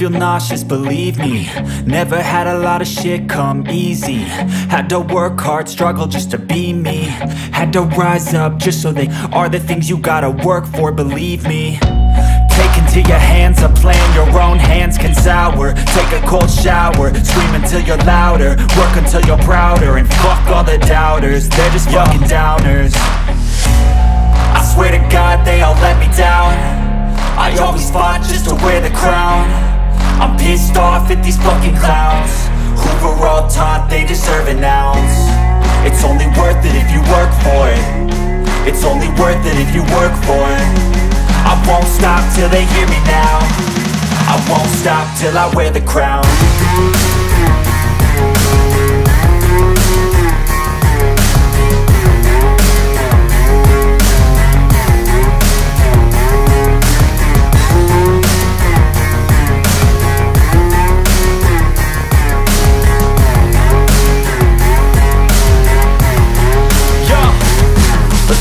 feel nauseous, believe me. Never had a lot of shit come easy. Had to work hard, struggle just to be me. Had to rise up just so they are the things you gotta work for, believe me. Take into your hands a plan, your own hands can sour. Take a cold shower, scream until you're louder. Work until you're prouder, and fuck all the doubters. They're just fucking downers. I swear to God they all let me down. I always fought just to wear the crown. I'm pissed off at these fucking clowns who were all taught they deserve an ounce. It's only worth it if you work for it. It's only worth it if you work for it. I won't stop till they hear me now. I won't stop till I wear the crown.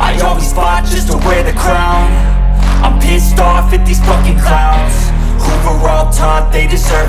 I always fought just to wear the crown. I'm pissed off at these fucking clowns who were all taught they deserve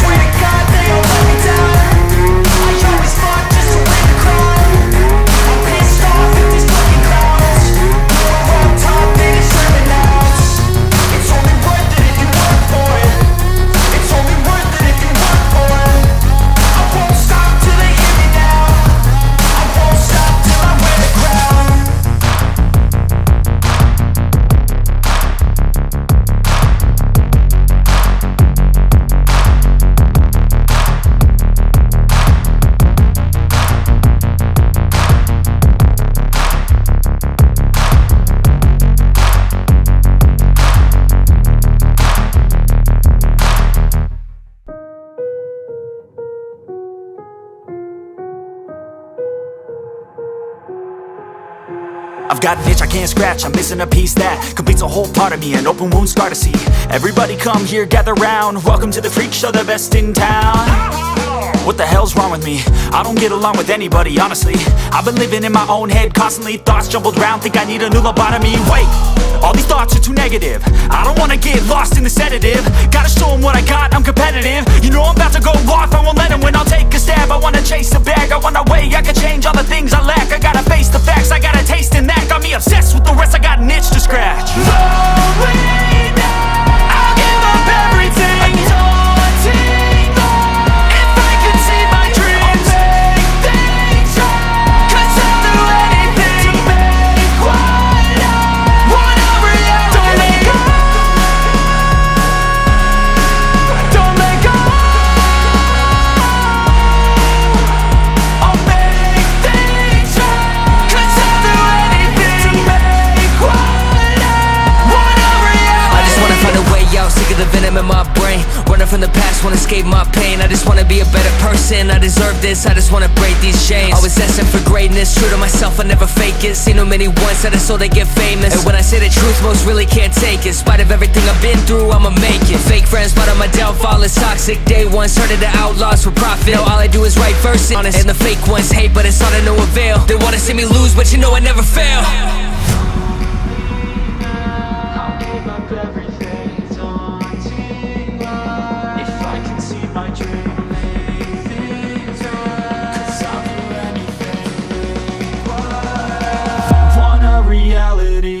swear to God they all let me down. I always fought just to win the crown. I'm pissed off at these fucking clowns who were all taught they deserve an ounce. It's only worth it if you work for it. It's only worth it if you work for it. I won't stop till they hear me now. I won't stop till I wear the crown. Got an itch I can't scratch, I'm missing a piece that completes a whole part of me, an open wound scar to see. Everybody come here, gather round, welcome to the freak show, the best in town. What the hell's wrong with me? I don't get along with anybody, honestly. I've been living in my own head constantly, thoughts jumbled round, think I need a new lobotomy. Wait, all these thoughts are too negative, I don't wanna get lost in the sedative. Gotta show them what I got, I'm competitive. You know I'm about to go off, I won't let them win, I'll take a stab. I wanna chase a bag, I wanna weigh, I can change all the things I lack. I gotta face the facts, I got a taste in that. Got me obsessed with the rest, I got an itch to scratch. No way now, I'll give up everything. In my brain, running from the past, wanna escape my pain. I just wanna be a better person, I deserve this, I just wanna break these chains. Always asking for greatness, true to myself, I never fake it. Seen too many ones, that is so they get famous. And when I say the truth, most really can't take it. In spite of everything I've been through, I'ma make it. Fake friends, but on my downfall is toxic. Day one, started the outlaws for profit. Now all I do is write verses, honest. And the fake ones hate, but it's all to no avail. They wanna see me lose, but you know I never fail. I'll give up everything. Reality.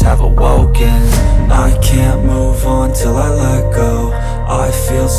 have awoken. I can't move on till I let go. I feel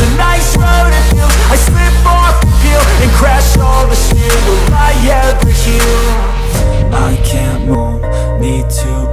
A nice road it feels. I slip off the peel and crash all the steel. Will I ever heal? I can't move, need to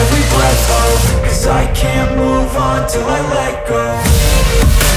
every breath hold. Cause I can't move on till I let go.